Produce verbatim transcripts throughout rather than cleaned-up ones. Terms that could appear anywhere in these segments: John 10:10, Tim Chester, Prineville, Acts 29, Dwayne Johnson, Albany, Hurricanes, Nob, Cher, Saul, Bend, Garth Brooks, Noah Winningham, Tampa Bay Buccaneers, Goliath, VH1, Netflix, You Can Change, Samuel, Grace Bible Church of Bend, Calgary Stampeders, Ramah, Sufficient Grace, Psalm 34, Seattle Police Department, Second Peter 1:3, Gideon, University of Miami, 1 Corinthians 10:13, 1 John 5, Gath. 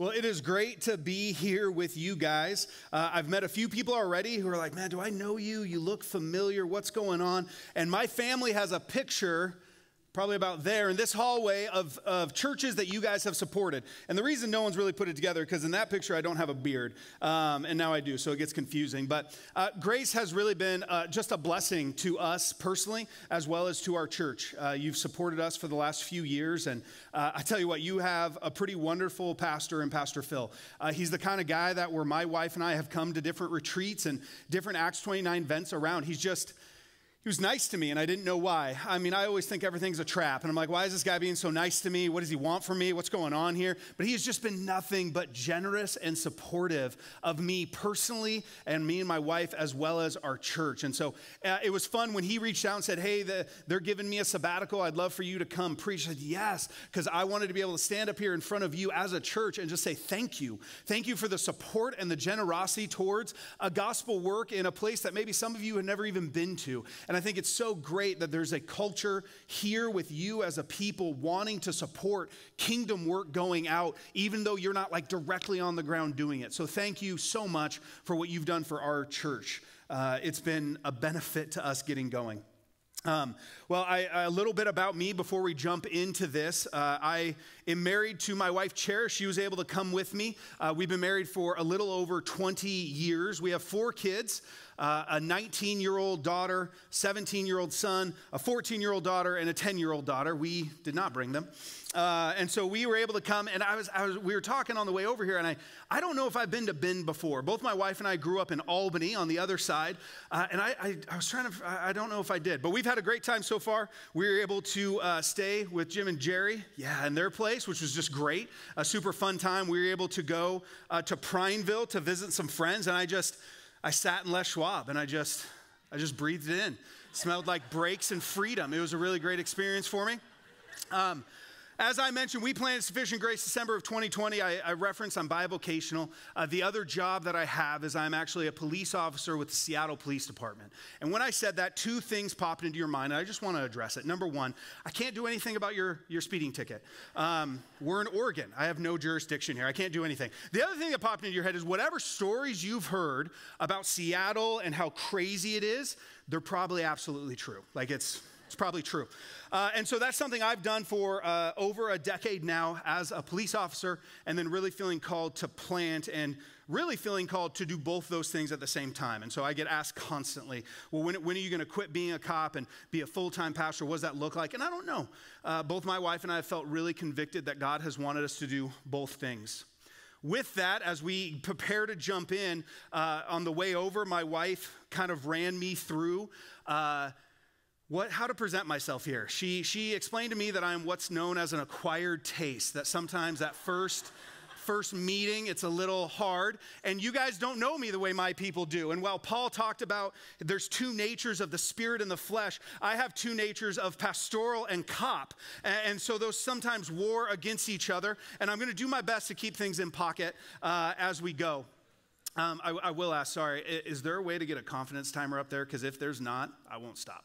Well, it is great to be here with you guys. Uh, I've met a few people already who are like, man, do I know you? You look familiar. What's going on? And my family has a picture probably about there in this hallway of, of churches that you guys have supported. And the reason no one's really put it together, because in that picture, I don't have a beard. Um, and now I do, so it gets confusing. But uh, Grace has really been uh, just a blessing to us personally, as well as to our church. Uh, you've supported us for the last few years. And uh, I tell you what, you have a pretty wonderful pastor in Pastor Phil. Uh, he's the kind of guy that where my wife and I have come to different retreats and different Acts twenty-nine events around. He's just... He was nice to me, and I didn't know why. I mean, I always think everything's a trap, and I'm like, why is this guy being so nice to me? What does he want from me? What's going on here? But he has just been nothing but generous and supportive of me personally and me and my wife, as well as our church. And so uh, it was fun when he reached out and said, hey, the, they're giving me a sabbatical. I'd love for you to come preach. I said, yes, because I wanted to be able to stand up here in front of you as a church and just say thank you. Thank you for the support and the generosity towards a gospel work in a place that maybe some of you have never even been to. And I think it's so great that there's a culture here with you as a people wanting to support kingdom work going out, even though you're not like directly on the ground doing it. So thank you so much for what you've done for our church. Uh, it's been a benefit to us getting going. Um, well, I, a little bit about me before we jump into this. Uh, I am married to my wife, Cher. She was able to come with me. Uh, we've been married for a little over twenty years. We have four kids. Uh, a nineteen-year-old daughter, seventeen-year-old son, a fourteen-year-old daughter, and a ten-year-old daughter. We did not bring them. Uh, and so we were able to come, and I was, I was, we were talking on the way over here, and I, I don't know if I've been to Bend before. Both my wife and I grew up in Albany on the other side, uh, and I, I, I was trying to, I don't know if I did, but we've had a great time so far. We were able to uh, stay with Jim and Jerry, yeah, in their place, which was just great, a super fun time. We were able to go uh, to Prineville to visit some friends, and I just... I sat in Les Schwab, and I just, I just breathed it in. It smelled like breaks and freedom. It was a really great experience for me. Um, as I mentioned, we planted Sufficient Grace December of twenty twenty. I, I referenced I'm bivocational. Uh, the other job that I have is I'm actually a police officer with the Seattle Police Department. And when I said that, two things popped into your mind, and I just want to address it. Number one, I can't do anything about your, your speeding ticket. Um, we're in Oregon. I have no jurisdiction here. I can't do anything. The other thing that popped into your head is whatever stories you've heard about Seattle and how crazy it is, they're probably absolutely true. Like it's... It's probably true. Uh, and so that's something I've done for uh, over a decade now as a police officer, and then really feeling called to plant and really feeling called to do both those things at the same time. And so I get asked constantly, well, when, when are you going to quit being a cop and be a full-time pastor? What does that look like? And I don't know. Uh, both my wife and I have felt really convicted that God has wanted us to do both things. With that, as we prepare to jump in, uh, on the way over, my wife kind of ran me through uh What, how to present myself here. She, she explained to me that I'm what's known as an acquired taste, that sometimes that first, first meeting, it's a little hard. And you guys don't know me the way my people do. And while Paul talked about there's two natures of the spirit and the flesh, I have two natures of pastoral and cop. And, and so those sometimes war against each other. And I'm going to do my best to keep things in pocket uh, as we go. Um, I, I will ask, sorry, is there a way to get a confidence timer up there? Because if there's not, I won't stop.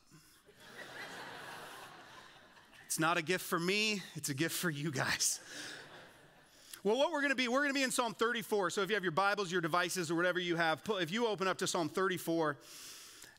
It's not a gift for me, it's a gift for you guys. Well, what we're going to be, we're going to be in Psalm thirty-four. So if you have your Bibles, your devices, or whatever you have, if you open up to Psalm thirty-four,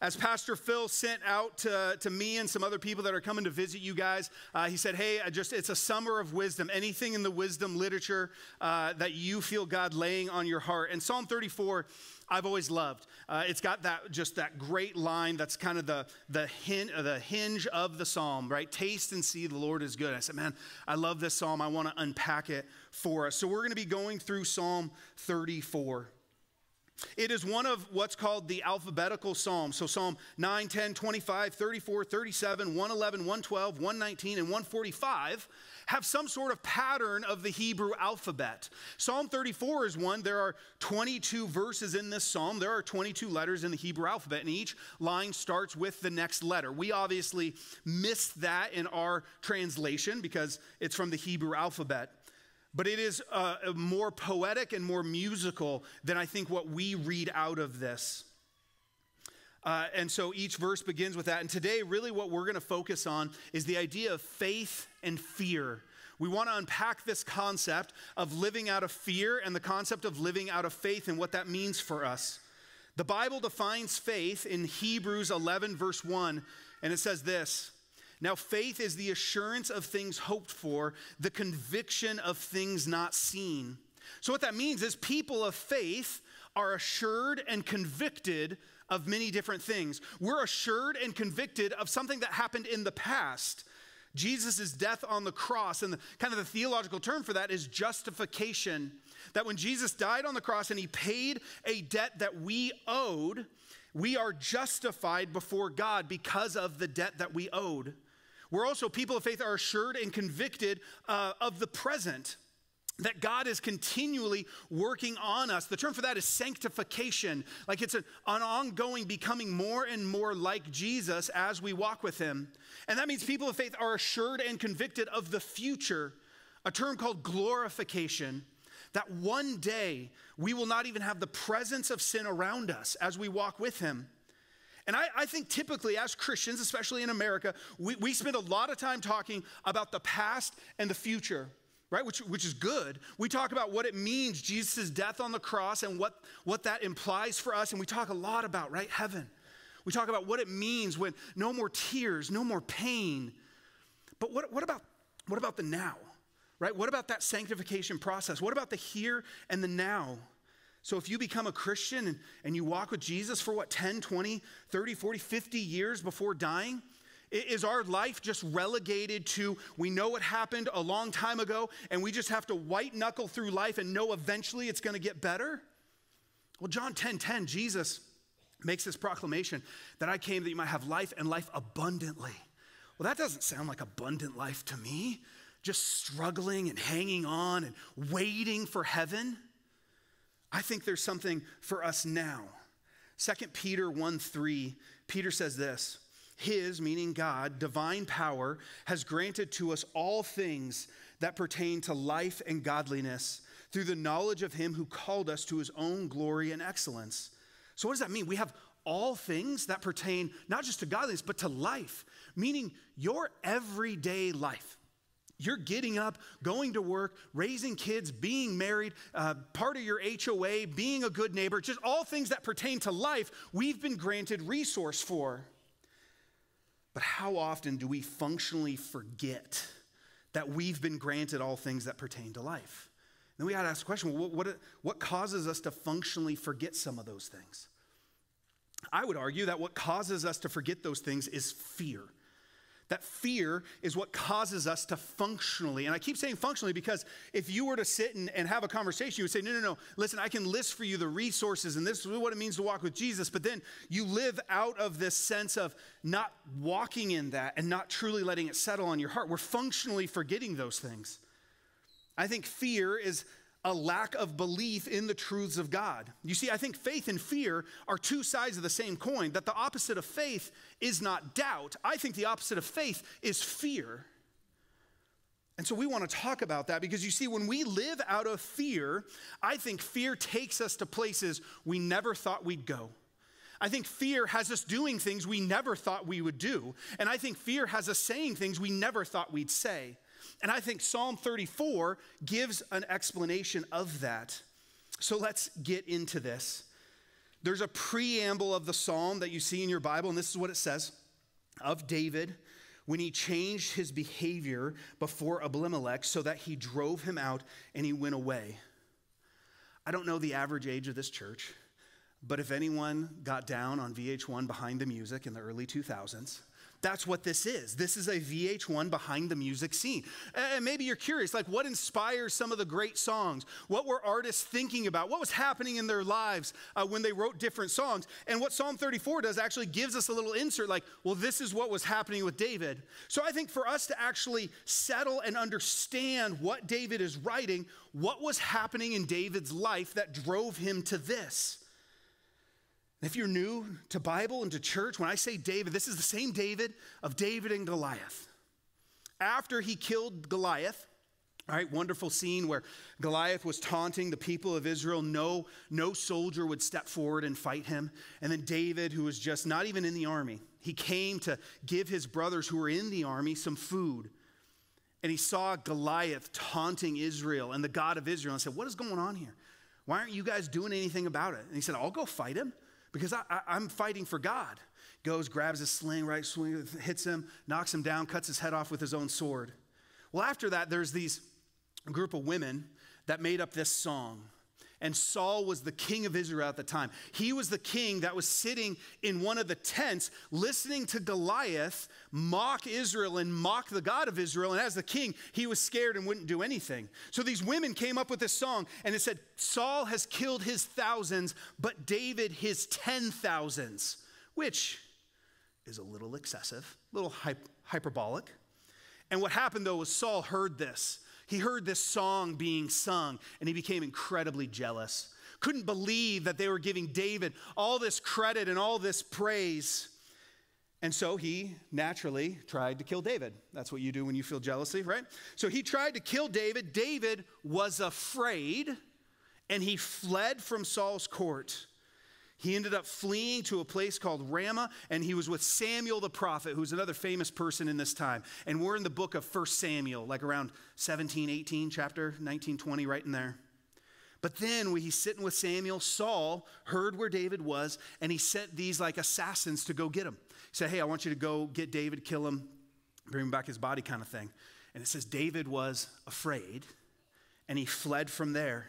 as Pastor Phil sent out to, to me and some other people that are coming to visit you guys, uh, he said, hey, I just it's a summer of wisdom, anything in the wisdom literature uh, that you feel God laying on your heart. And Psalm thirty-four, I've always loved. Uh, it's got that just that great line that's kind of the, the, hin, the hinge of the psalm, right? Taste and see the Lord is good. I said, man, I love this psalm. I want to unpack it for us. So we're going to be going through Psalm thirty-four. It is one of what's called the alphabetical psalms. So Psalm nine, ten, twenty-five, thirty-four, thirty-seven, one eleven, one twelve, one nineteen, and one forty-five have some sort of pattern of the Hebrew alphabet. Psalm thirty-four is one. There are twenty-two verses in this psalm. There are twenty-two letters in the Hebrew alphabet, and each line starts with the next letter. We obviously missed that in our translation because it's from the Hebrew alphabet. But it is uh, more poetic and more musical than I think what we read out of this. Uh, and so each verse begins with that. And today, really what we're going to focus on is the idea of faith and fear. we want to unpack this concept of living out of fear and the concept of living out of faith and what that means for us. The Bible defines faith in Hebrews eleven, verse one, and it says this: now faith is the assurance of things hoped for, the conviction of things not seen. So what that means is people of faith are assured and convicted of many different things. We're assured and convicted of something that happened in the past. Jesus' death on the cross, and the, kind of the theological term for that is justification. That when Jesus died on the cross and he paid a debt that we owed, we are justified before God because of the debt that we owed. We're also, people of faith are assured and convicted uh, of the present, that God is continually working on us. The term for that is sanctification. Like it's an, an ongoing becoming more and more like Jesus as we walk with him. And that means people of faith are assured and convicted of the future, a term called glorification, that one day we will not even have the presence of sin around us as we walk with him. And I, I think typically as Christians, especially in America, we, we spend a lot of time talking about the past and the future, right? Which, which is good. We talk about what it means, Jesus' death on the cross, and what, what that implies for us. And we talk a lot about, right, heaven. We talk about what it means when no more tears, no more pain. But what, what about, what about the now, right? What about that sanctification process? What about the here and the now? So if you become a Christian and, and you walk with Jesus for what, ten, twenty, thirty, forty, fifty years before dying, is our life just relegated to, we know what happened a long time ago and we just have to white knuckle through life and know eventually it's going to get better? Well, John ten ten, Jesus makes this proclamation that I came that you might have life and life abundantly. Well, that doesn't sound like abundant life to me. Just struggling and hanging on and waiting for heaven. I think there's something for us now. Second Peter one three, Peter says this: his, meaning God, divine power has granted to us all things that pertain to life and godliness through the knowledge of him who called us to his own glory and excellence. So what does that mean? We have all things that pertain not just to godliness, but to life, meaning your everyday life. You're getting up, going to work, raising kids, being married, uh, part of your H O A, being a good neighbor, just all things that pertain to life, we've been granted resource for. But how often do we functionally forget that we've been granted all things that pertain to life? And then we got to ask the question, well, what, what, what causes us to functionally forget some of those things? I would argue that what causes us to forget those things is fear. That fear is what causes us to functionally, and I keep saying functionally because if you were to sit and, and have a conversation, you would say, no, no, no, listen, I can list for you the resources, and this is what it means to walk with Jesus, but then you live out of this sense of not walking in that and not truly letting it settle on your heart. We're functionally forgetting those things. I think fear is a lack of belief in the truths of God. You see, I think faith and fear are two sides of the same coin, that the opposite of faith is not doubt. I think the opposite of faith is fear. And so we want to talk about that because you see, when we live out of fear, I think fear takes us to places we never thought we'd go. I think fear has us doing things we never thought we would do. And I think fear has us saying things we never thought we'd say. And I think Psalm thirty-four gives an explanation of that. So let's get into this. There's a preamble of the psalm that you see in your Bible, and this is what it says of David when he changed his behavior before Ahimelech so that he drove him out and he went away. I don't know the average age of this church, but if anyone got down on V H one Behind the Music in the early two thousands, that's what this is. This is a V H one Behind the Music scene. And maybe you're curious, like what inspires some of the great songs? What were artists thinking about? What was happening in their lives uh, when they wrote different songs? And what Psalm thirty-four does actually gives us a little insert like, well, this is what was happening with David. So I think for us to actually settle and understand what David is writing, what was happening in David's life that drove him to this? If you're new to Bible and to church, when I say David, this is the same David of David and Goliath. After he killed Goliath, all right, wonderful scene where Goliath was taunting the people of Israel. No, no soldier would step forward and fight him. And then David, who was just not even in the army, he came to give his brothers who were in the army some food. and he saw Goliath taunting Israel and the God of Israel and said, what is going on here? Why aren't you guys doing anything about it? And he said, I'll go fight him because I, I, I'm fighting for God. Goes, grabs his sling, right, swing, hits him, knocks him down, cuts his head off with his own sword. Well, after that, there's these group of women that made up this song. And Saul was the king of Israel at the time. He was the king that was sitting in one of the tents listening to Goliath mock Israel and mock the God of Israel. And as the king, he was scared and wouldn't do anything. So these women came up with this song and it said, Saul has killed his thousands, but David his ten thousands, which is a little excessive, a little hyperbolic. And what happened though was Saul heard this. He heard this song being sung, and he became incredibly jealous. Couldn't believe that they were giving David all this credit and all this praise. And so he naturally tried to kill David. That's what you do when you feel jealousy, right? So he tried to kill David. David was afraid, and he fled from Saul's court. He ended up fleeing to a place called Ramah, and he was with Samuel the prophet, who's another famous person in this time. And we're in the book of First Samuel, like around seventeen, eighteen, chapter nineteen, twenty, right in there. But then when he's sitting with Samuel, Saul heard where David was, and he sent these like assassins to go get him. He said, hey, I want you to go get David, kill him, bring him back his body kind of thing. And it says David was afraid, and he fled from there.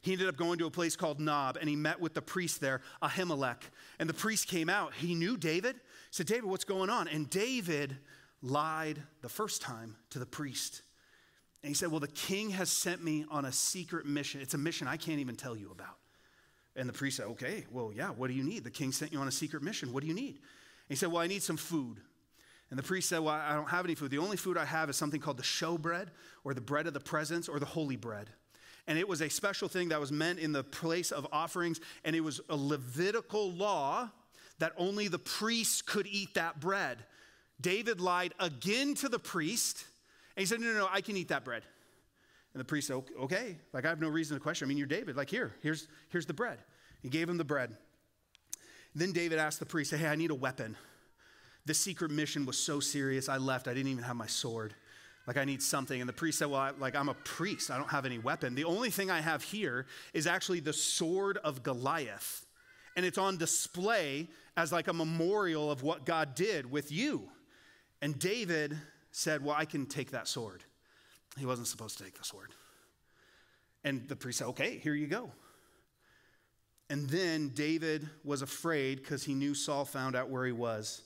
He ended up going to a place called Nob, and he met with the priest there, Ahimelech. And the priest came out. He knew David. He said, David, what's going on? And David lied the first time to the priest. And he said, well, the king has sent me on a secret mission. It's a mission I can't even tell you about. And the priest said, okay, well, yeah, what do you need? The king sent you on a secret mission. What do you need? And he said, well, I need some food. And the priest said, well, I don't have any food. The only food I have is something called the showbread, or the bread of the presence, or the holy bread. And it was a special thing that was meant in the place of offerings. And it was a Levitical law that only the priests could eat that bread. David lied again to the priest. And he said, no, no, no, I can eat that bread. And the priest said, okay, like I have no reason to question. I mean, you're David, like here, here's, here's the bread. He gave him the bread. Then David asked the priest, hey, I need a weapon. This secret mission was so serious. I left, I didn't even have my sword. Like I need something. And the priest said, well, I, like I'm a priest. I don't have any weapon. The only thing I have here is actually the sword of Goliath. And it's on display as like a memorial of what God did with you. And David said, well, I can take that sword. He wasn't supposed to take the sword. And the priest said, okay, here you go. And then David was afraid because he knew Saul found out where he was.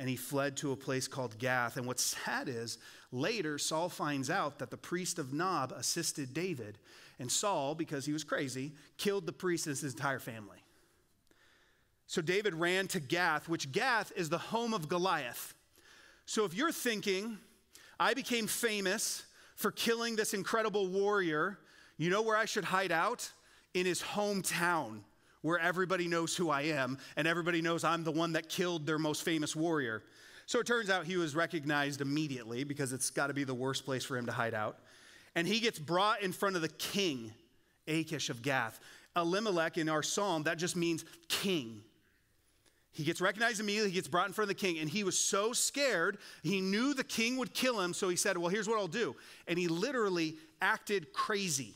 And he fled to a place called Gath. And what's sad is later Saul finds out that the priest of Nob assisted David. And Saul, because he was crazy, killed the priest and his entire family. So David ran to Gath, which Gath is the home of Goliath. So if you're thinking, I became famous for killing this incredible warrior, you know where I should hide out? In his hometown, where everybody knows who I am, and everybody knows I'm the one that killed their most famous warrior. So it turns out he was recognized immediately because it's got to be the worst place for him to hide out. And he gets brought in front of the king, Achish of Gath. Elimelech in our psalm, that just means king. He gets recognized immediately, he gets brought in front of the king, and he was so scared, he knew the king would kill him, so he said, well, here's what I'll do. And he literally acted crazy.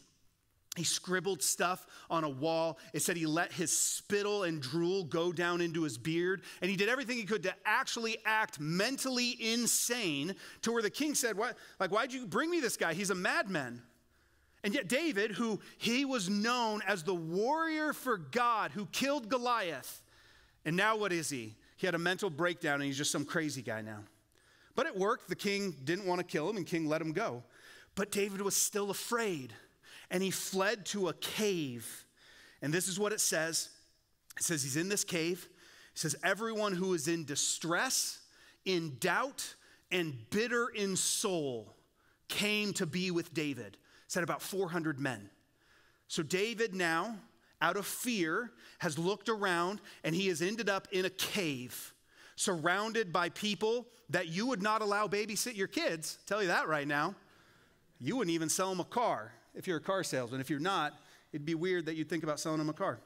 He scribbled stuff on a wall. It said he let his spittle and drool go down into his beard. And he did everything he could to actually act mentally insane to where the king said, what? Like, why'd you bring me this guy? He's a madman. And yet David, who he was known as the warrior for God, who killed Goliath. And now what is he? He had a mental breakdown and he's just some crazy guy now. But it worked. The king didn't want to kill him and king let him go. But David was still afraid. And he fled to a cave. And this is what it says. It says he's in this cave. It says everyone who is in distress, in doubt, and bitter in soul came to be with David. It said about four hundred men. So David now, out of fear, has looked around and he has ended up in a cave, surrounded by people that you would not allow babysit your kids. I'll tell you that right now. You wouldn't even sell them a car. If you're a car salesman, if you're not, it'd be weird that you'd think about selling him a car.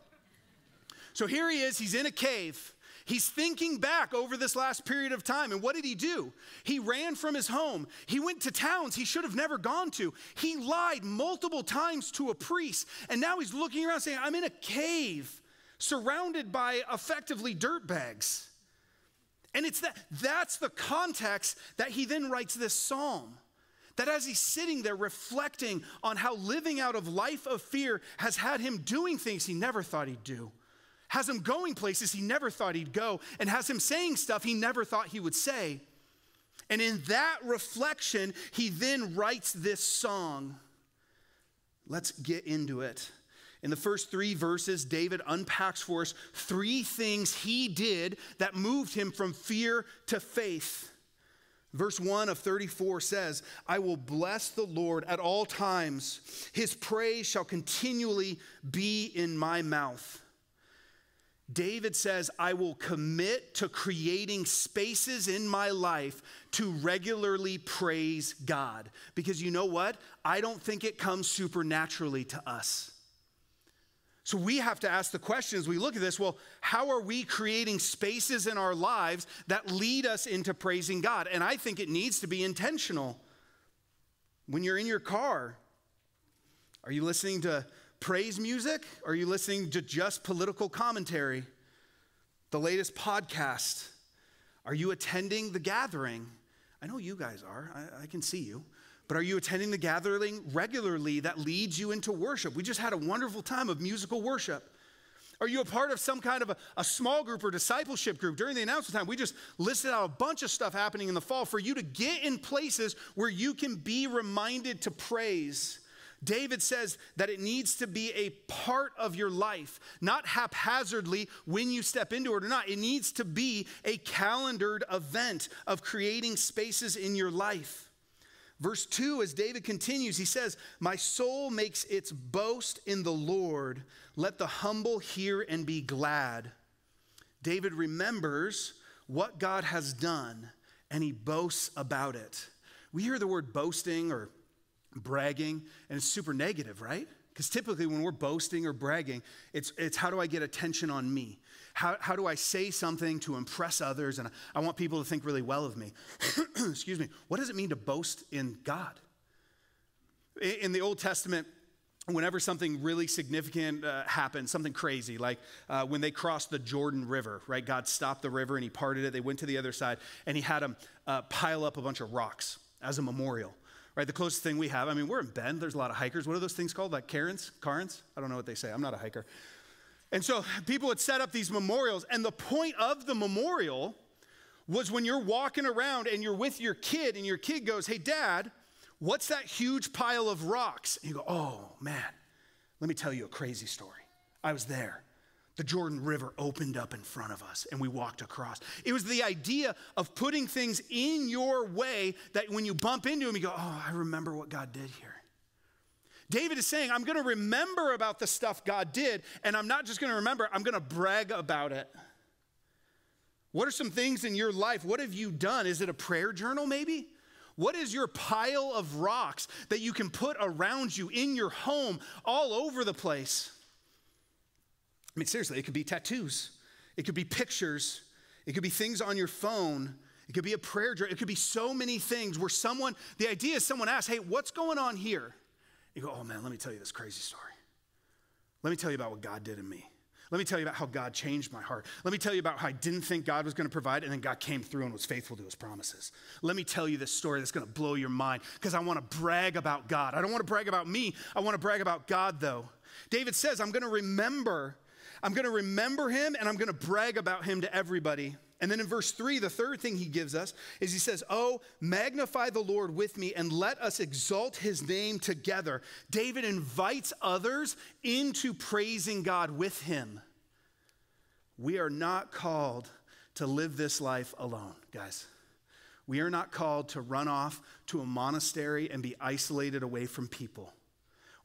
So here he is, he's in a cave. He's thinking back over this last period of time. And what did he do? He ran from his home. He went to towns he should have never gone to. He lied multiple times to a priest. And now he's looking around saying, I'm in a cave surrounded by effectively dirtbags. And it's that, that's the context that he then writes this psalm. That as he's sitting there reflecting on how living out of life of fear has had him doing things he never thought he'd do, has him going places he never thought he'd go, and has him saying stuff he never thought he would say. And in that reflection, he then writes this song. Let's get into it. In the first three verses, David unpacks for us three things he did that moved him from fear to faith. Verse one of thirty-four says, I will bless the Lord at all times. His praise shall continually be in my mouth. David says, I will commit to creating spaces in my life to regularly praise God. Because you know what? I don't think it comes supernaturally to us. So we have to ask the question as we look at this, well, how are we creating spaces in our lives that lead us into praising God? And I think it needs to be intentional. When you're in your car, are you listening to praise music? Are you listening to just political commentary? The latest podcast? Are you attending the gathering? I know you guys are. I, I can see you. But are you attending the gathering regularly that leads you into worship? We just had a wonderful time of musical worship. Are you a part of some kind of a, a small group or discipleship group? During the announcement time, we just listed out a bunch of stuff happening in the fall for you to get in places where you can be reminded to praise. David says that it needs to be a part of your life, not haphazardly when you step into it or not. It needs to be a calendared event of creating spaces in your life. Verse two, as David continues, he says, my soul makes its boast in the Lord. Let the humble hear and be glad. David remembers what God has done, and he boasts about it. We hear the word boasting or bragging, and it's super negative, right? Because typically when we're boasting or bragging, it's, it's how do I get attention on me? How, how do I say something to impress others? And I, I want people to think really well of me. Excuse me. What does it mean to boast in God? In, in the Old Testament, whenever something really significant uh, happened, something crazy, like uh, when they crossed the Jordan River, right? God stopped the river and he parted it. They went to the other side and he had them uh, pile up a bunch of rocks as a memorial. Right, the closest thing we have, I mean, we're in Bend. There's a lot of hikers. What are those things called? Like Karens? Karens? I don't know what they say. I'm not a hiker. And so people would set up these memorials. And the point of the memorial was when you're walking around and you're with your kid and your kid goes, hey, Dad, what's that huge pile of rocks? And you go, oh, man, let me tell you a crazy story. I was there. The Jordan River opened up in front of us and we walked across. It was the idea of putting things in your way that when you bump into them, you go, oh, I remember what God did here. David is saying, I'm going to remember about the stuff God did, and I'm not just going to remember, I'm going to brag about it. What are some things in your life? What have you done? Is it a prayer journal maybe? What is your pile of rocks that you can put around you, in your home, all over the place? I mean, seriously, it could be tattoos. It could be pictures. It could be things on your phone. It could be a prayer journal. It could be so many things where someone, the idea is someone asks, hey, what's going on here? You go, oh man, let me tell you this crazy story. Let me tell you about what God did in me. Let me tell you about how God changed my heart. Let me tell you about how I didn't think God was going to provide, and then God came through and was faithful to his promises. Let me tell you this story that's going to blow your mind, because I want to brag about God. I don't want to brag about me. I want to brag about God, though. David says, I'm going to remember I'm going to remember him, and I'm going to brag about him to everybody. And then in verse three, the third thing he gives us is he says, oh, magnify the Lord with me, and let us exalt his name together. David invites others into praising God with him. We are not called to live this life alone, guys. We are not called to run off to a monastery and be isolated away from people.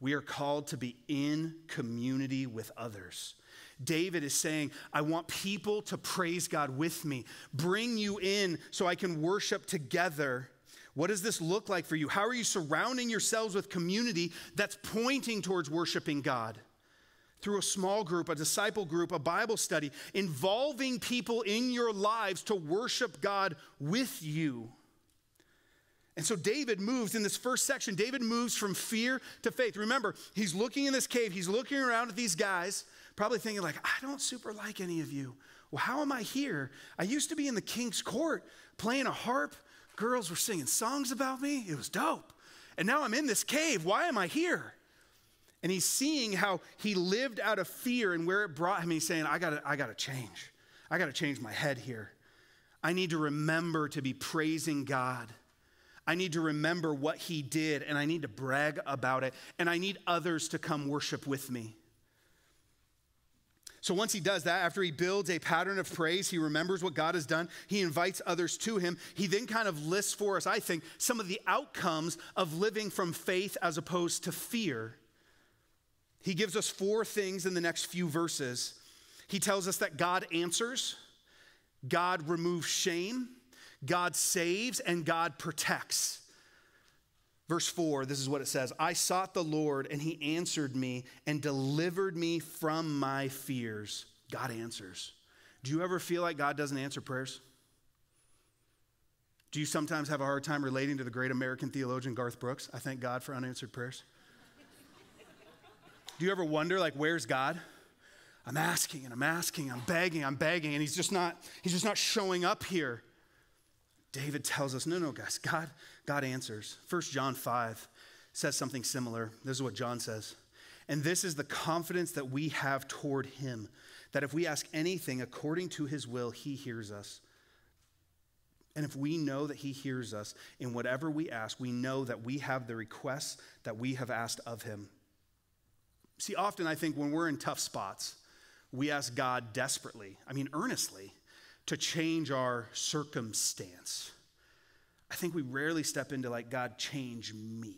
We are called to be in community with others. David is saying, I want people to praise God with me. Bring you in so I can worship together. What does this look like for you? How are you surrounding yourselves with community that's pointing towards worshiping God? through a small group, a disciple group, a Bible study, involving people in your lives to worship God with you. And so David moves in this first section. David moves from fear to faith. Remember, he's looking in this cave. He's looking around at these guys, probably thinking like, I don't super like any of you. Well, how am I here? I used to be in the king's court playing a harp. Girls were singing songs about me. It was dope. And now I'm in this cave. Why am I here? And he's seeing how he lived out of fear and where it brought him. He's saying, I gotta, I gotta change. I gotta change my head here. I need to remember to be praising God. I need to remember what he did, and I need to brag about it, and I need others to come worship with me. So once he does that, after he builds a pattern of praise, he remembers what God has done, he invites others to him. He then kind of lists for us, I think, some of the outcomes of living from faith as opposed to fear. He gives us four things in the next few verses. He tells us that God answers, God removes shame, God saves, and God protects. Verse four, this is what it says. I sought the Lord, and he answered me and delivered me from my fears. God answers. Do you ever feel like God doesn't answer prayers? Do you sometimes have a hard time relating to the great American theologian Garth Brooks? I thank God for unanswered prayers. Do you ever wonder, like, where's God? I'm asking, and I'm asking, I'm begging, I'm begging, and he's just not, he's just not showing up here. David tells us, no, no, guys, God, God answers. First John five says something similar. This is what John says. And this is the confidence that we have toward him, that if we ask anything according to his will, he hears us. And if we know that he hears us in whatever we ask, we know that we have the requests that we have asked of him. See, often I think when we're in tough spots, we ask God desperately, I mean, earnestly, to change our circumstance. I think we rarely step into like, God, change me.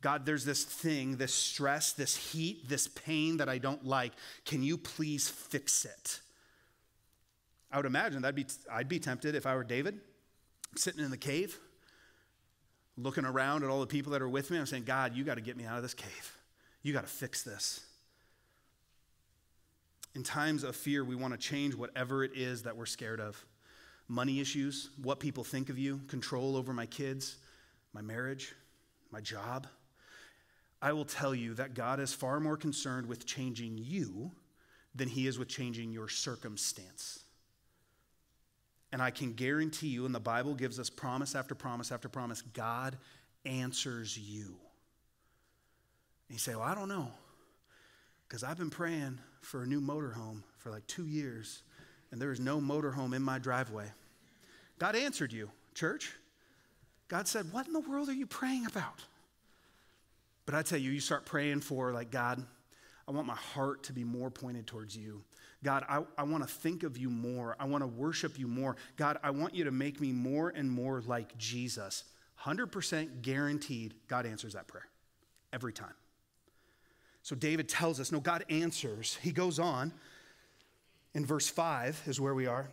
God, there's this thing, this stress, this heat, this pain that I don't like. Can you please fix it? I would imagine that'd be, I'd be tempted if I were David, sitting in the cave, looking around at all the people that are with me. I'm saying, God, you got to get me out of this cave. You got to fix this. In times of fear, we want to change whatever it is that we're scared of. Money issues, what people think of you, control over my kids, my marriage, my job. I will tell you that God is far more concerned with changing you than he is with changing your circumstance. And I can guarantee you, and the Bible gives us promise after promise after promise, God answers you. And you say, well, I don't know, because I've been praying for a new motorhome for like two years, and there is no motorhome in my driveway. God answered you, church. God said, what in the world are you praying about? But I tell you, you start praying for like, God, I want my heart to be more pointed towards you. God, I, I want to think of you more. I want to worship you more. God, I want you to make me more and more like Jesus. one hundred percent guaranteed God answers that prayer every time. So David tells us, no, God answers. He goes on, in verse five is where we are.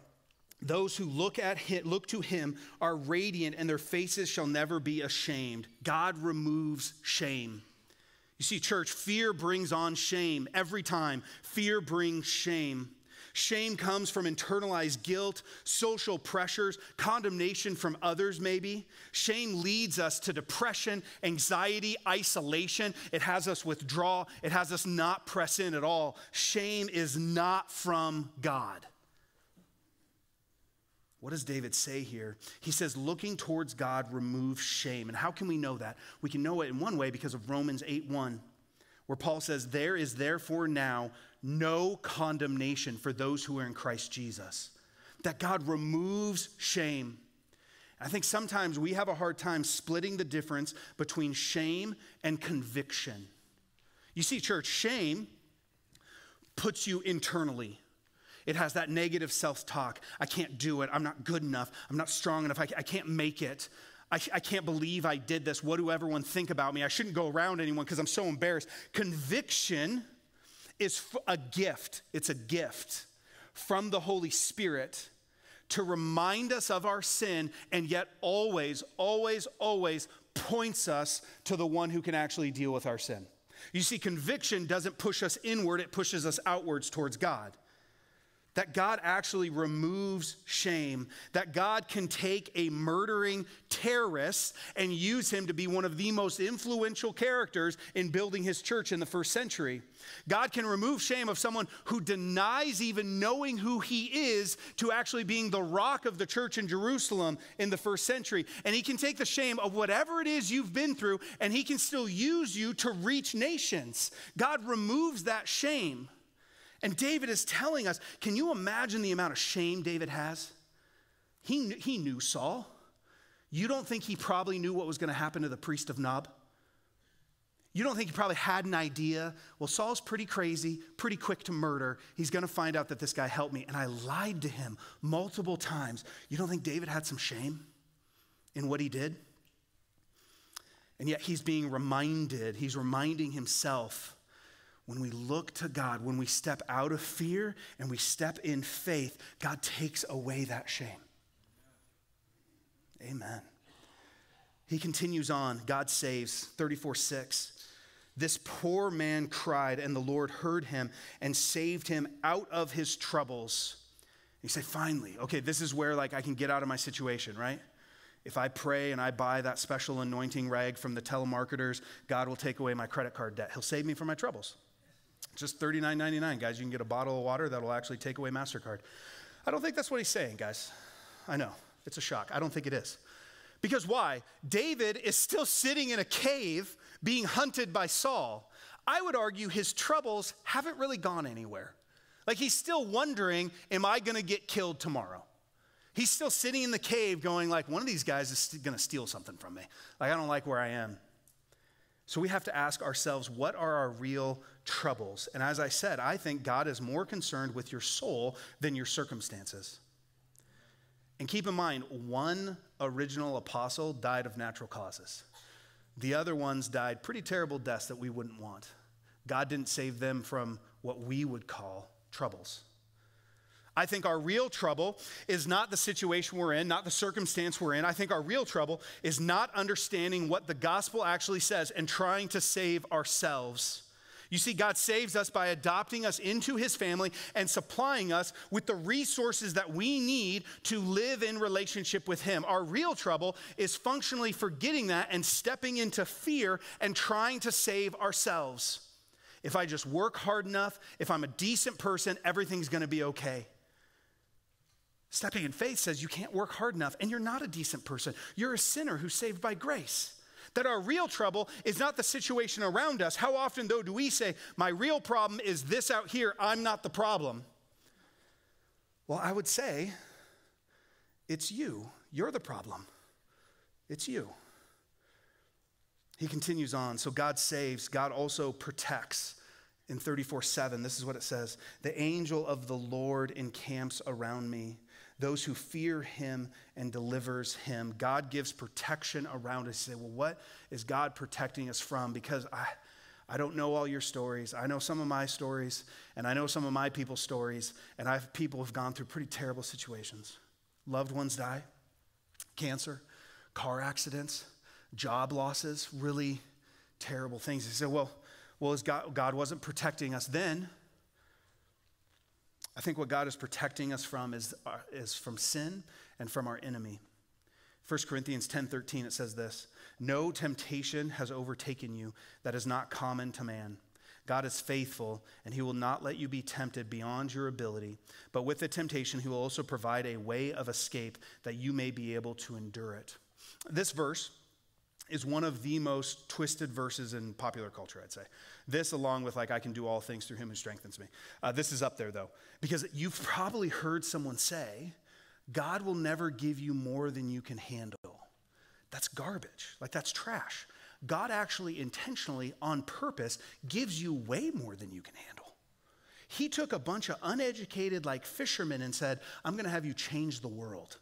Those who look at him, look to him are radiant, and their faces shall never be ashamed. God removes shame. You see, church, fear brings on shame every time. Fear brings shame. Shame comes from internalized guilt, social pressures, condemnation from others maybe. Shame leads us to depression, anxiety, isolation. It has us withdraw. It has us not press in at all. Shame is not from God. What does David say here? He says, looking towards God removes shame. And how can we know that? We can know it in one way because of Romans eight one, where Paul says, there is therefore now no condemnation for those who are in Christ Jesus, that God removes shame. I think sometimes we have a hard time splitting the difference between shame and conviction. You see, church, shame puts you internally. It has that negative self-talk. I can't do it. I'm not good enough. I'm not strong enough. I, I can't make it. I, I can't believe I did this. What do everyone think about me? I shouldn't go around anyone because I'm so embarrassed. Conviction is a gift. It's a gift from the Holy Spirit to remind us of our sin, and yet always, always, always points us to the one who can actually deal with our sin. You see, conviction doesn't push us inward, it pushes us outwards towards God. That God actually removes shame, that God can take a murdering terrorist and use him to be one of the most influential characters in building his church in the first century. God can remove shame of someone who denies even knowing who he is to actually being the rock of the church in Jerusalem in the first century. And he can take the shame of whatever it is you've been through, and he can still use you to reach nations. God removes that shame. And David is telling us, can you imagine the amount of shame David has? He, he knew Saul. You don't think he probably knew what was going to happen to the priest of Nob? You don't think he probably had an idea? Well, Saul's pretty crazy, pretty quick to murder. He's going to find out that this guy helped me, and I lied to him multiple times. You don't think David had some shame in what he did? And yet he's being reminded, he's reminding himself, when we look to God, when we step out of fear and we step in faith, God takes away that shame. Amen. He continues on. God saves. thirty-four six. This poor man cried, and the Lord heard him and saved him out of his troubles. And you say, finally, okay, this is where like I can get out of my situation, right? If I pray and I buy that special anointing rag from the telemarketers, God will take away my credit card debt. He'll save me from my troubles. Just thirty-nine ninety-nine, guys. You can get a bottle of water that'll actually take away MasterCard. I don't think that's what he's saying, guys. I know, it's a shock. I don't think it is. Because why? David is still sitting in a cave being hunted by Saul. I would argue his troubles haven't really gone anywhere. Like he's still wondering, am I gonna get killed tomorrow? He's still sitting in the cave going like, one of these guys is gonna steal something from me. Like I don't like where I am. So we have to ask ourselves, what are our real troubles? And as I said, I think God is more concerned with your soul than your circumstances. And keep in mind, one original apostle died of natural causes. The other ones died pretty terrible deaths that we wouldn't want. God didn't save them from what we would call troubles. I think our real trouble is not the situation we're in, not the circumstance we're in. I think our real trouble is not understanding what the gospel actually says and trying to save ourselves. You see, God saves us by adopting us into his family and supplying us with the resources that we need to live in relationship with him. Our real trouble is functionally forgetting that and stepping into fear and trying to save ourselves. If I just work hard enough, if I'm a decent person, everything's going to be okay. Stepping in faith says you can't work hard enough and you're not a decent person. You're a sinner who's saved by grace. That our real trouble is not the situation around us. How often though do we say, my real problem is this out here, I'm not the problem? Well, I would say it's you. You're the problem. It's you. He continues on. So God saves. God also protects. In thirty-four seven, this is what it says. The angel of the Lord encamps around me, those who fear him, and delivers him. God gives protection around us. You say, well, what is God protecting us from? Because I, I don't know all your stories. I know some of my stories, and I know some of my people's stories, and I've people have gone through pretty terrible situations. Loved ones die, cancer, car accidents, job losses, really terrible things. You say, well, well, as God, God wasn't protecting us then. I think what God is protecting us from is, uh, is from sin and from our enemy. First Corinthians ten thirteen, it says this, no temptation has overtaken you that is not common to man. God is faithful, and he will not let you be tempted beyond your ability. But with the temptation, he will also provide a way of escape that you may be able to endure it. This verse is one of the most twisted verses in popular culture, I'd say. This, along with like, I can do all things through him who strengthens me. Uh, this is up there though, because you've probably heard someone say, God will never give you more than you can handle. That's garbage, like that's trash. God actually intentionally, on purpose, gives you way more than you can handle. He took a bunch of uneducated like fishermen and said, I'm gonna have you change the world.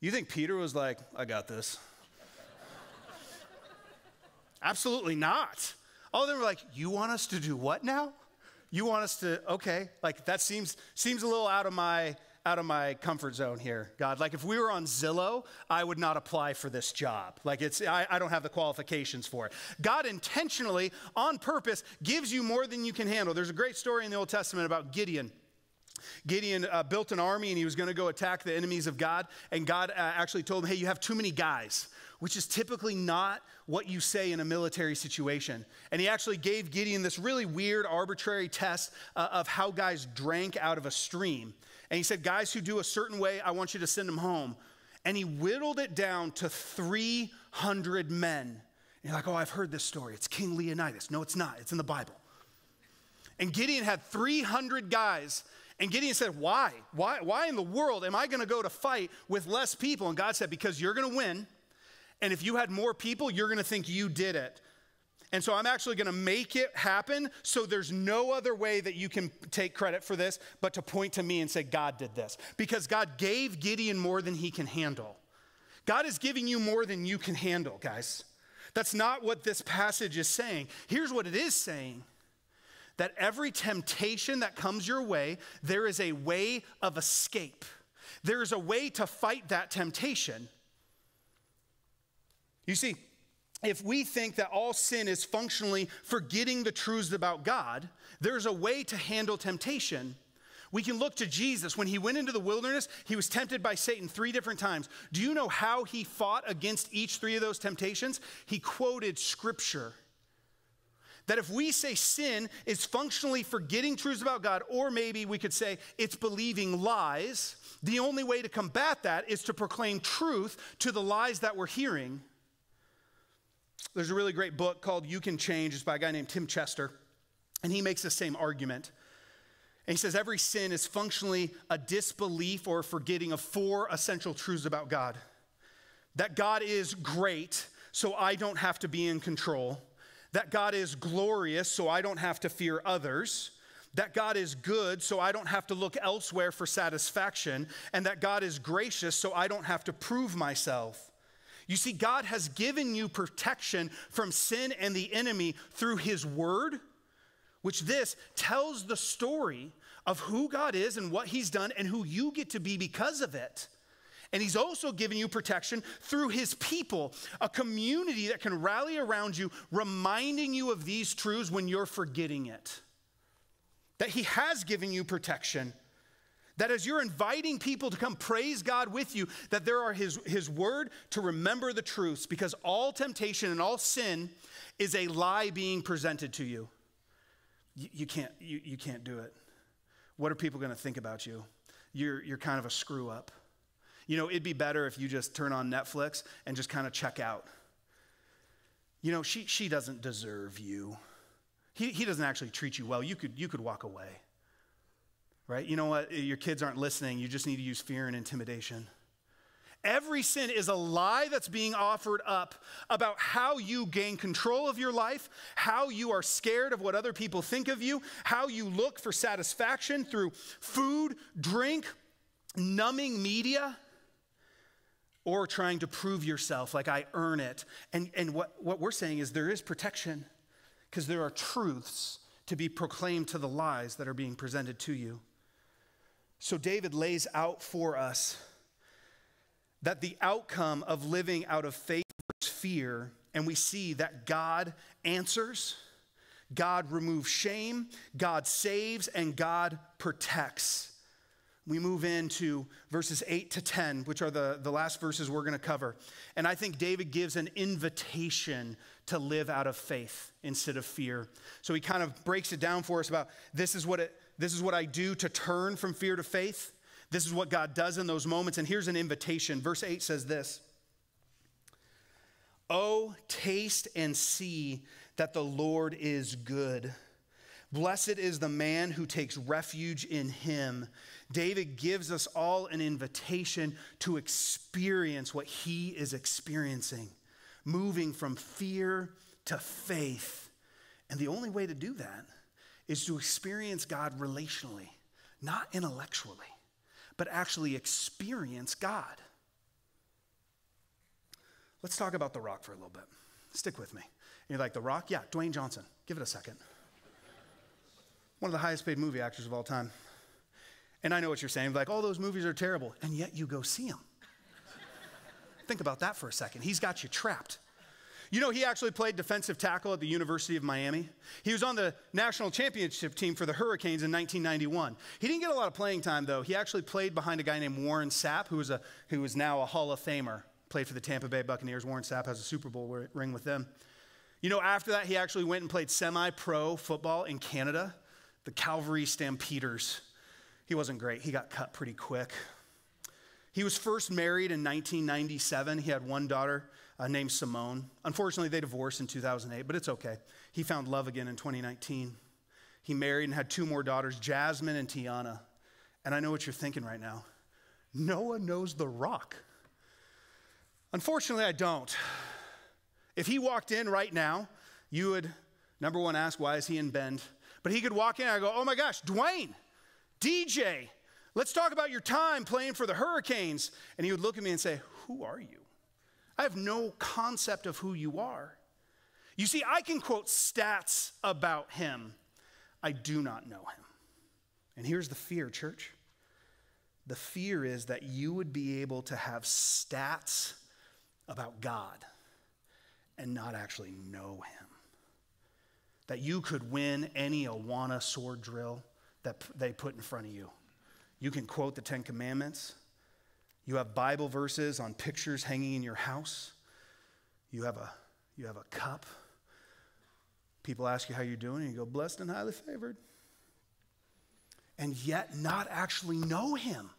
You think Peter was like, I got this? Absolutely not. All of them were like, you want us to do what now? You want us to, okay, like that seems seems a little out of my out of my comfort zone here, God. Like if we were on Zillow, I would not apply for this job. Like it's, I, I don't have the qualifications for it. God intentionally, on purpose, gives you more than you can handle. There's a great story in the Old Testament about Gideon. Gideon uh, built an army and he was going to go attack the enemies of God. And God uh, actually told him, hey, you have too many guys, which is typically not what you say in a military situation. And he actually gave Gideon this really weird, arbitrary test uh, of how guys drank out of a stream. And he said, guys who do a certain way, I want you to send them home. And he whittled it down to three hundred men. And you're like, oh, I've heard this story. It's King Leonidas. No, it's not. It's in the Bible. And Gideon had three hundred guys. And Gideon said, why? Why, why in the world am I going to go to fight with less people? And God said, because you're going to win. And if you had more people, you're going to think you did it. And so I'm actually going to make it happen. So there's no other way that you can take credit for this but to point to me and say, God did this. Because God gave Gideon more than he can handle. God is giving you more than you can handle, guys. That's not what this passage is saying. Here's what it is saying. That every temptation that comes your way, there is a way of escape. There is a way to fight that temptation. You see, if we think that all sin is functionally forgetting the truths about God, there's a way to handle temptation. We can look to Jesus. When he went into the wilderness, he was tempted by Satan three different times. Do you know how he fought against each three of those temptations? He quoted scripture. That if we say sin is functionally forgetting truths about God, or maybe we could say it's believing lies, the only way to combat that is to proclaim truth to the lies that we're hearing. There's a really great book called You Can Change. It's by a guy named Tim Chester, and he makes the same argument. And he says every sin is functionally a disbelief or forgetting of four essential truths about God. That God is great, so I don't have to be in control. That God is glorious, so I don't have to fear others. That God is good, so I don't have to look elsewhere for satisfaction. And that God is gracious, so I don't have to prove myself. You see, God has given you protection from sin and the enemy through his word, which this tells the story of who God is and what he's done and who you get to be because of it. And he's also given you protection through his people, a community that can rally around you, reminding you of these truths when you're forgetting it. That he has given you protection. That as you're inviting people to come praise God with you, that there are his, his word to remember the truths, because all temptation and all sin is a lie being presented to you. You, you, can't, you, you can't do it. What are people going to think about you? You're, you're kind of a screw up. You know, it'd be better if you just turn on Netflix and just kind of check out. You know, she, she doesn't deserve you. He, he doesn't actually treat you well. You could, you could walk away, right? You know what? Your kids aren't listening. You just need to use fear and intimidation. Every sin is a lie that's being offered up about how you gain control of your life, how you are scared of what other people think of you, how you look for satisfaction through food, drink, numbing media, or trying to prove yourself like I earn it. And, and what, what we're saying is there is protection because there are truths to be proclaimed to the lies that are being presented to you. So David lays out for us that the outcome of living out of faith is fear, and we see that God answers, God removes shame, God saves, and God protects. We move into verses eight to ten, which are the, the last verses we're going to cover. And I think David gives an invitation to live out of faith instead of fear. So he kind of breaks it down for us about this is what it, this is what I do to turn from fear to faith. This is what God does in those moments. And here's an invitation. Verse eight says this. Oh, taste and see that the Lord is good. Blessed is the man who takes refuge in him. David gives us all an invitation to experience what he is experiencing, moving from fear to faith. And the only way to do that is to experience God relationally, not intellectually, but actually experience God. Let's talk about The Rock for a little bit. Stick with me. You're like, The Rock? Yeah, Dwayne Johnson. Give it a second. One of the highest paid movie actors of all time. And I know what you're saying, like, all oh, those movies are terrible, and yet you go see them. Think about that for a second. He's got you trapped. You know, he actually played defensive tackle at the University of Miami. He was on the national championship team for the Hurricanes in nineteen ninety-one. He didn't get a lot of playing time, though. He actually played behind a guy named Warren Sapp, who was, a, who was now a Hall of Famer, played for the Tampa Bay Buccaneers. Warren Sapp has a Super Bowl ring with them. You know, after that, he actually went and played semi-pro football in Canada, the Calgary Stampeders. He wasn't great. He got cut pretty quick. He was first married in nineteen ninety-seven. He had one daughter uh, named Simone. Unfortunately, they divorced in two thousand eight, but it's okay. He found love again in twenty nineteen. He married and had two more daughters, Jasmine and Tiana. And I know what you're thinking right now. Noah knows the Rock. Unfortunately, I don't. If he walked in right now, you would, number one, ask, why is he in Bend? But he could walk in and I go, oh my gosh, Dwayne, D J, let's talk about your time playing for the Hurricanes. And he would look at me and say, who are you? I have no concept of who you are. You see, I can quote stats about him. I do not know him. And here's the fear, church. The fear is that you would be able to have stats about God and not actually know him. That you could win any Awana sword drill that they put in front of you. You can quote the Ten Commandments. You have Bible verses on pictures hanging in your house. You have a, you have a cup. People ask you how you're doing, and you go, blessed and highly favored. And yet not actually know him.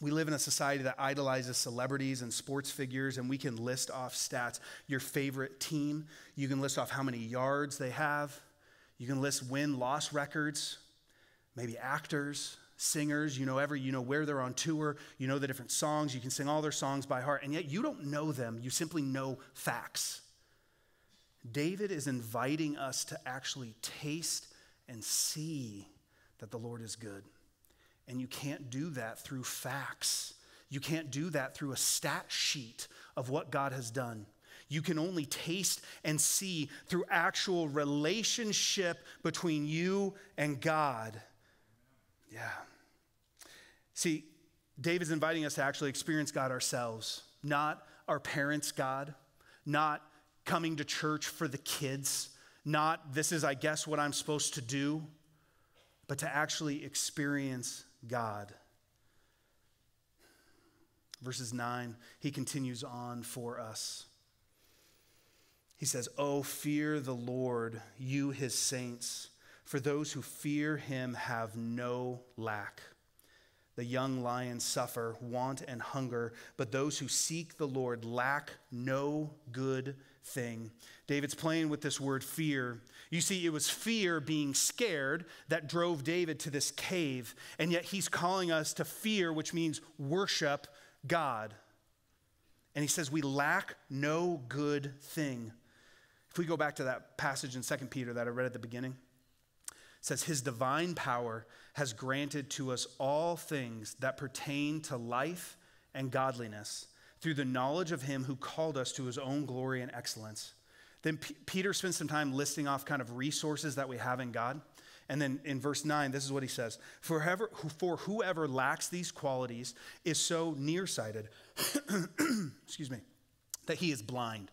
We live in a society that idolizes celebrities and sports figures, and we can list off stats. Your favorite team, you can list off how many yards they have. You can list win-loss records. Maybe actors, singers, you know every, you know where they're on tour, you know the different songs, you can sing all their songs by heart, and yet you don't know them, you simply know facts. David is inviting us to actually taste and see that the Lord is good. And you can't do that through facts. You can't do that through a stat sheet of what God has done. You can only taste and see through actual relationship between you and God. Yeah. See, David's inviting us to actually experience God ourselves, not our parents' God, not coming to church for the kids, not this is, I guess, what I'm supposed to do, but to actually experience God. Verses nine, he continues on for us. He says, oh, fear the Lord, you his saints, for those who fear him have no lack. The young lions suffer want and hunger, but those who seek the Lord lack no good thing. David's playing with this word fear. You see, it was fear, being scared, that drove David to this cave, and yet he's calling us to fear, which means worship God. And he says we lack no good thing. If we go back to that passage in Second Peter that I read at the beginning, it says, his divine power has granted to us all things that pertain to life and godliness through the knowledge of him who called us to his own glory and excellence. Then P- Peter spends some time listing off kind of resources that we have in God. And then in verse nine, this is what he says. For whoever, for whoever lacks these qualities is so nearsighted, excuse me, that he is blind,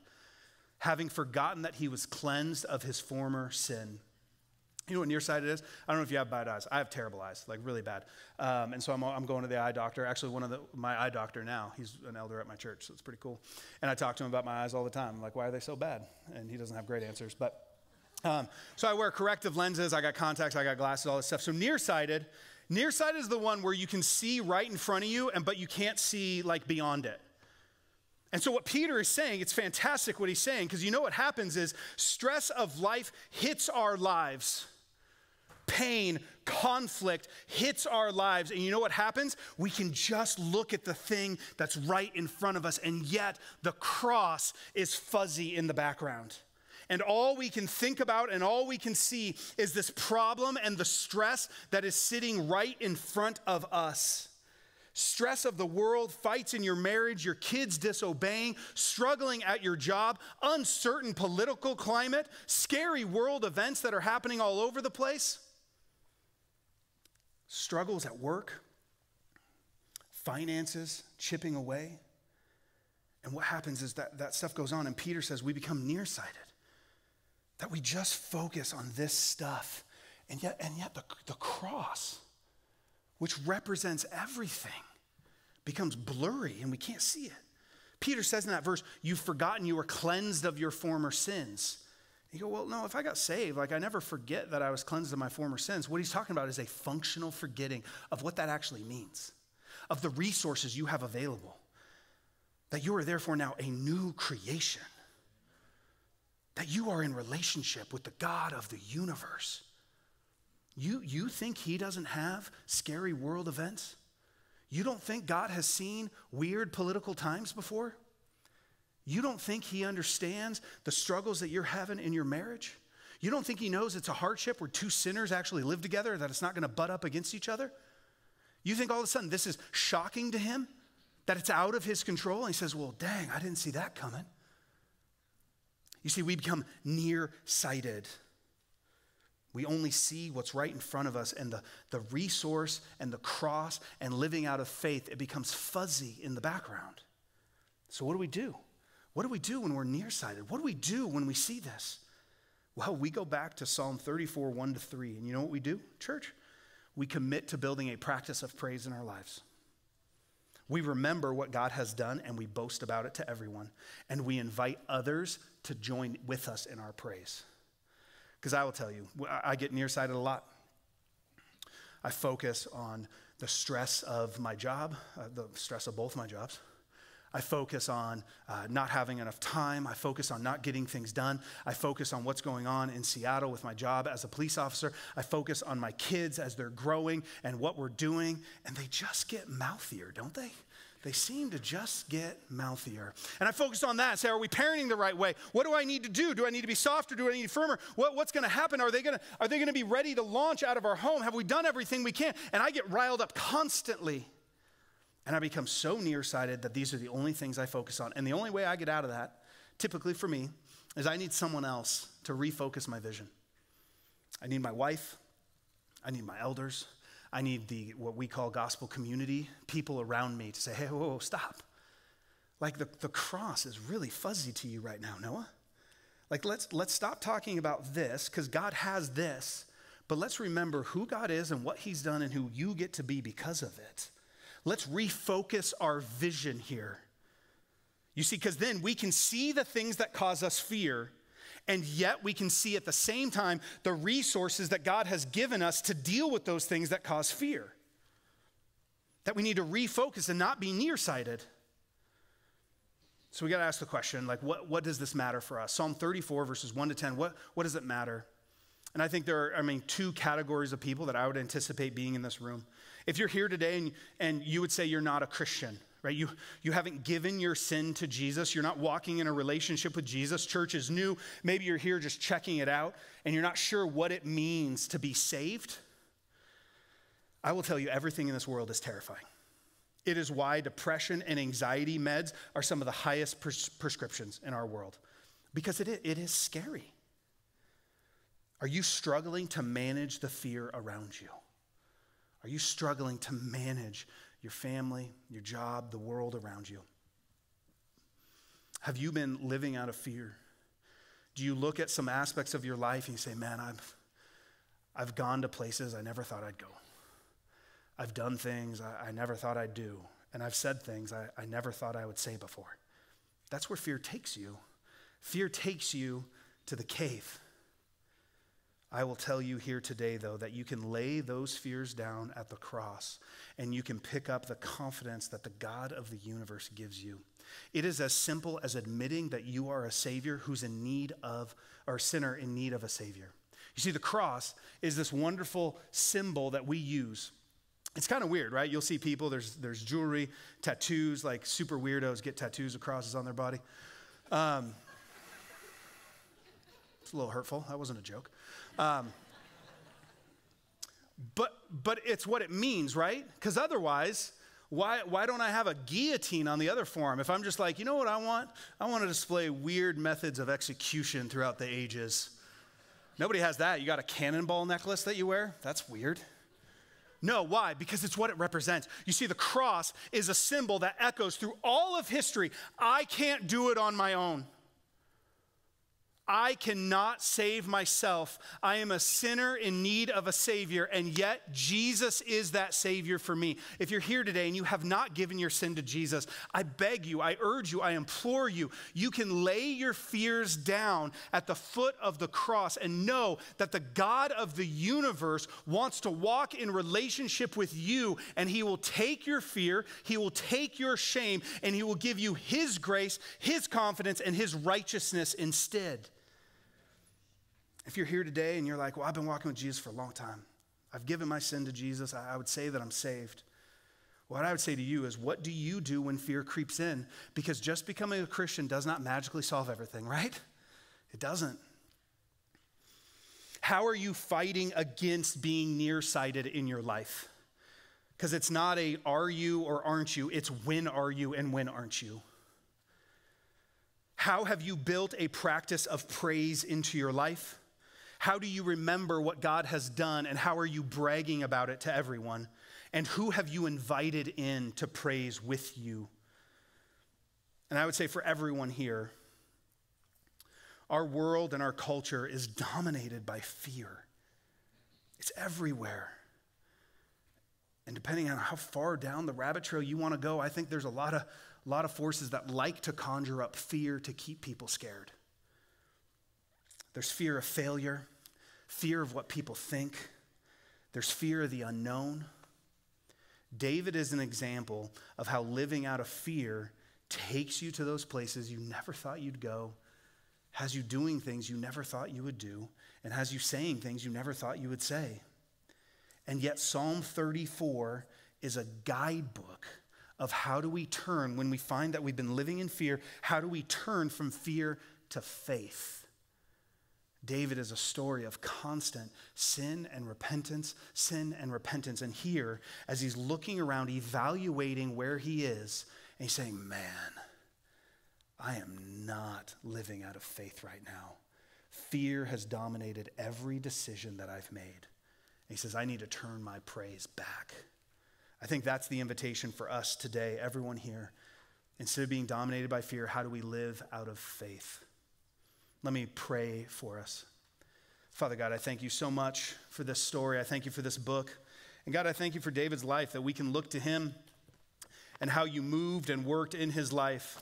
having forgotten that he was cleansed of his former sin. You know what nearsighted is? I don't know if you have bad eyes. I have terrible eyes, like really bad. Um, and so I'm, I'm going to the eye doctor. Actually, one of the, my eye doctor now, he's an elder at my church, so it's pretty cool. And I talk to him about my eyes all the time. I'm like, why are they so bad? And he doesn't have great answers. But um, so I wear corrective lenses. I got contacts. I got glasses, all this stuff. So nearsighted, nearsighted is the one where you can see right in front of you, and but you can't see like beyond it. And so what Peter is saying, it's fantastic what he's saying, because you know what happens is stress of life hits our lives. Pain, conflict hits our lives. And you know what happens? We can just look at the thing that's right in front of us. And yet the cross is fuzzy in the background. And all we can think about and all we can see is this problem and the stress that is sitting right in front of us. Stress of the world, fights in your marriage, your kids disobeying, struggling at your job, uncertain political climate, scary world events that are happening all over the place. struggles at work, finances chipping away. And what happens is that, that stuff goes on, and Peter says we become nearsighted, that we just focus on this stuff. And yet, and yet the, the cross, which represents everything, becomes blurry and we can't see it. Peter says in that verse, you've forgotten you were cleansed of your former sins. You go, well, no, if I got saved, like I never forget that I was cleansed of my former sins. What he's talking about is a functional forgetting of what that actually means, of the resources you have available, that you are therefore now a new creation, that you are in relationship with the God of the universe. You, you think he doesn't have scary world events? You don't think God has seen weird political times before? You don't think he understands the struggles that you're having in your marriage? You don't think he knows it's a hardship where two sinners actually live together, that it's not going to butt up against each other? You think all of a sudden this is shocking to him, that it's out of his control? And he says, well, dang, I didn't see that coming. You see, we become nearsighted. We only see what's right in front of us, and the, the resource and the cross and living out of faith, it becomes fuzzy in the background. So what do we do? What do we do when we're nearsighted? What do we do when we see this? Well, we go back to Psalm thirty-four, one to three, and you know what we do, church? We commit to building a practice of praise in our lives. We remember what God has done, and we boast about it to everyone, and we invite others to join with us in our praise. Because I will tell you, I get nearsighted a lot. I focus on the stress of my job, uh, the stress of both my jobs. I focus on uh, not having enough time. I focus on not getting things done. I focus on what's going on in Seattle with my job as a police officer. I focus on my kids as they're growing and what we're doing. And they just get mouthier, don't they? They seem to just get mouthier. And I focus on that and say, are we parenting the right way? What do I need to do? Do I need to be softer? Do I need to be firmer? What, what's going to happen? Are they going to be ready to launch out of our home? Have we done everything we can? And I get riled up constantly. And I become so nearsighted that these are the only things I focus on. And the only way I get out of that, typically for me, is I need someone else to refocus my vision. I need my wife. I need my elders. I need the, what we call gospel community, people around me to say, hey, whoa, whoa, stop. Like the, the cross is really fuzzy to you right now, Noah. Like let's, let's stop talking about this because God has this, but let's remember who God is and what he's done and who you get to be because of it. Let's refocus our vision here. You see, because then we can see the things that cause us fear, and yet we can see at the same time the resources that God has given us to deal with those things that cause fear. That we need to refocus and not be nearsighted. So we got to ask the question, like, what, what does this matter for us? Psalm thirty-four, verses one to ten, what, what does it matter? And I think there are, I mean, two categories of people that I would anticipate being in this room. If you're here today and, and you would say you're not a Christian, right? You, you haven't given your sin to Jesus. You're not walking in a relationship with Jesus. Church is new. Maybe you're here just checking it out and you're not sure what it means to be saved. I will tell you, everything in this world is terrifying. It is why depression and anxiety meds are some of the highest pres- prescriptions in our world, because it, it is scary. Are you struggling to manage the fear around you? Are you struggling to manage your family, your job, the world around you? Have you been living out of fear? Do you look at some aspects of your life and you say, man, I've, I've gone to places I never thought I'd go. I've done things I, I never thought I'd do. And I've said things I, I never thought I would say before. That's where fear takes you. Fear takes you to the cave. I will tell you here today, though, that you can lay those fears down at the cross and you can pick up the confidence that the God of the universe gives you. It is as simple as admitting that you are a savior who's in need of, or a sinner in need of a savior. You see, the cross is this wonderful symbol that we use. It's kind of weird, right? You'll see people, there's, there's jewelry, tattoos, like super weirdos get tattoos of crosses on their body. Um, it's a little hurtful. That wasn't a joke. Um, but but it's what it means, right? Because otherwise, why why don't I have a guillotine on the other forearm? If I'm just like, you know what I want? I want to display weird methods of execution throughout the ages. Nobody has that. You got a cannonball necklace that you wear? That's weird. No, why? Because it's what it represents. You see, the cross is a symbol that echoes through all of history. I can't do it on my own. I cannot save myself. I am a sinner in need of a Savior, and yet Jesus is that Savior for me. If you're here today and you have not given your sin to Jesus, I beg you, I urge you, I implore you, you can lay your fears down at the foot of the cross and know that the God of the universe wants to walk in relationship with you, and He will take your fear, He will take your shame, and He will give you His grace, His confidence, and His righteousness instead. If you're here today and you're like, well, I've been walking with Jesus for a long time. I've given my sin to Jesus. I, I would say that I'm saved. What I would say to you is, what do you do when fear creeps in? Because just becoming a Christian does not magically solve everything, right? It doesn't. How are you fighting against being nearsighted in your life? Because it's not a are you or aren't you. It's when are you and when aren't you? How have you built a practice of praise into your life? How do you remember what God has done, and how are you bragging about it to everyone? And who have you invited in to praise with you? And I would say for everyone here, our world and our culture is dominated by fear. It's everywhere. And depending on how far down the rabbit trail you want to go, I think there's a lot of, a lot of forces that like to conjure up fear to keep people scared. There's fear of failure, fear of what people think. There's fear of the unknown. David is an example of how living out of fear takes you to those places you never thought you'd go, has you doing things you never thought you would do, and has you saying things you never thought you would say. And yet Psalm thirty-four is a guidebook of how do we turn, when we find that we've been living in fear, how do we turn from fear to faith? David is a story of constant sin and repentance, sin and repentance. And here, as he's looking around, evaluating where he is, and he's saying, man, I am not living out of faith right now. Fear has dominated every decision that I've made. And he says, I need to turn my praise back. I think that's the invitation for us today, everyone here. Instead of being dominated by fear, how do we live out of faith? Let me pray for us. Father God, I thank you so much for this story. I thank you for this book. And God, I thank you for David's life, that we can look to him and how you moved and worked in his life.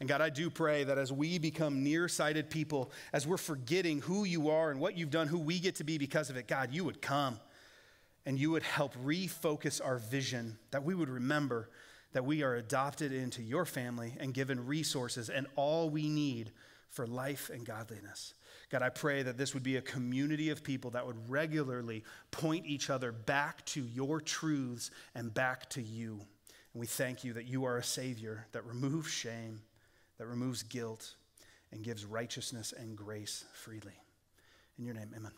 And God, I do pray that as we become nearsighted people, as we're forgetting who you are and what you've done, who we get to be because of it, God, you would come. And you would help refocus our vision, that we would remember that we are adopted into your family and given resources and all we need for life and godliness. God, I pray that this would be a community of people that would regularly point each other back to your truths and back to you. And we thank you that you are a Savior that removes shame, that removes guilt, and gives righteousness and grace freely. In your name, amen.